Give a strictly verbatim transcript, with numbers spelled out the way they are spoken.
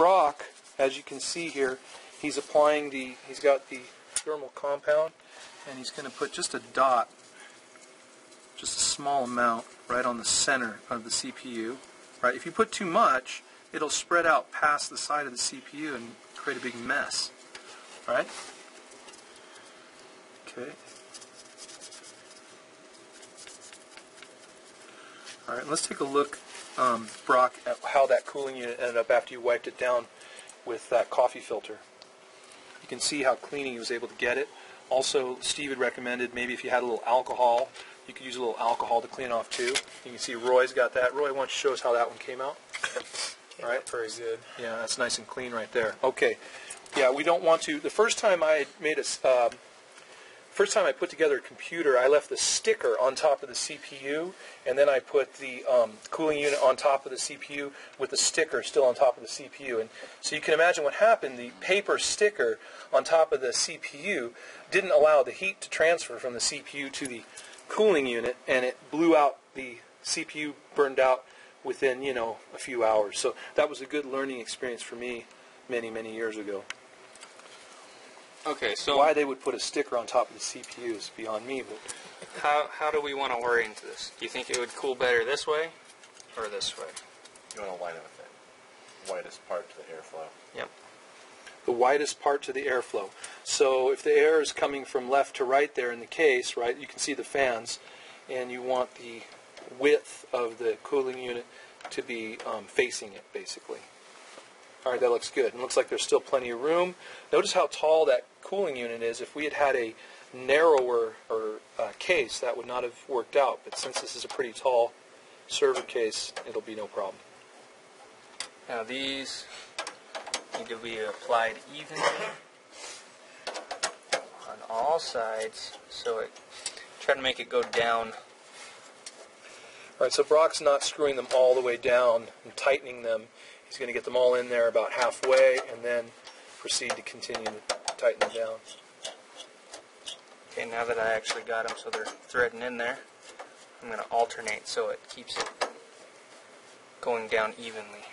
Brock, as you can see here, he's applying the, he's got the dermal compound, and he's going to put just a dot, just a small amount, right on the center of the C P U. Right? If you put too much, it'll spread out past the side of the C P U and create a big mess. Right? Okay. All right, let's take a look, um, Brock, at how that cooling unit ended up after you wiped it down with that coffee filter. You can see how clean he was able to get it. Also, Steve had recommended maybe if you had a little alcohol, you could use a little alcohol to clean off too. You can see Roy's got that. Roy, why don't you show us how that one came out? All right, very good. Yeah, that's nice and clean right there. Okay. Yeah, we don't want to. The first time I made a, uh, first time I put together a computer, I left the sticker on top of the C P U, and then I put the um, cooling unit on top of the C P U with the sticker still on top of the C P U. And so you can imagine what happened. The paper sticker on top of the C P U didn't allow the heat to transfer from the C P U to the cooling unit, and it blew out. The C P U burned out within, you know, a few hours. So that was a good learning experience for me many, many years ago. Okay, so why they would put a sticker on top of the C P U is beyond me, but how how do we want to orient this? Do you think it would cool better this way or this way? You want to line it with the widest part to the airflow. Yep. The widest part to the airflow. So if the air is coming from left to right there in the case, right, you can see the fans, and you want the width of the cooling unit to be um, facing it, basically. All right, that looks good. It looks like there's still plenty of room. Notice how tall that cooling unit is. If we had had a narrower or uh, case, that would not have worked out. But since this is a pretty tall server case, it'll be no problem. Now these need to be applied evenly on all sides, so it try to make it go down. All right, so Brock's not screwing them all the way down and tightening them. He's going to get them all in there about halfway and then proceed to continue to tighten them down. Okay, now that I actually got them so they're threading in there, I'm going to alternate so it keeps it going down evenly.